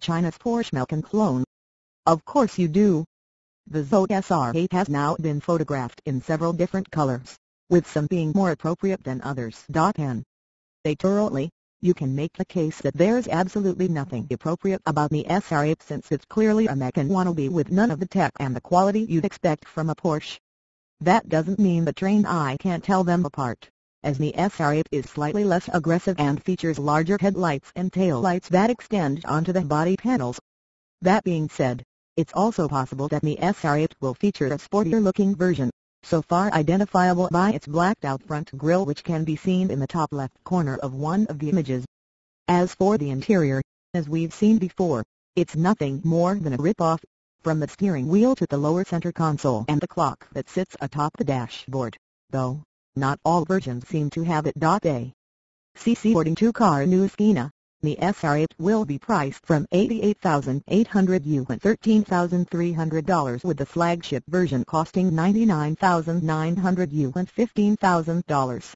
China's Porsche Macan clone? Of course you do. The Zoe SR8 has now been photographed in several different colors, with some being more appropriate than others. And editorially, you can make the case that there's absolutely nothing appropriate about the SR8 since it's clearly a Macan wannabe with none of the tech and the quality you'd expect from a Porsche. That doesn't mean the trained eye can't tell them apart, as the SR8 is slightly less aggressive and features larger headlights and taillights that extend onto the body panels. That being said, it's also possible that the SR8 will feature a sportier-looking version, so far identifiable by its blacked-out front grille, which can be seen in the top left corner of one of the images. As for the interior, as we've seen before, it's nothing more than a rip-off, from the steering wheel to the lower center console and the clock that sits atop the dashboard, though not all versions seem to have it. According to Car News China, the SR8 will be priced from $88,800 and $13,300, with the flagship version costing $99,900 and $15,000.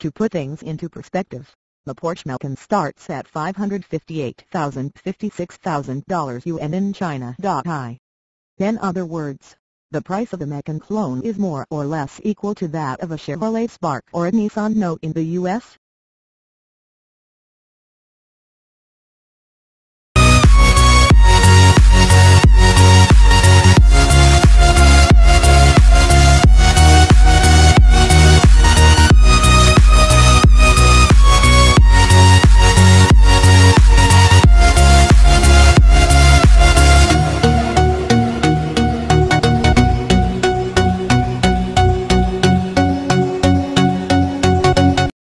To put things into perspective, the Porsche Macan starts at $558,000–$56,000 yuan in China. In other words, the price of the Macan clone is more or less equal to that of a Chevrolet Spark or a Nissan Note in the US.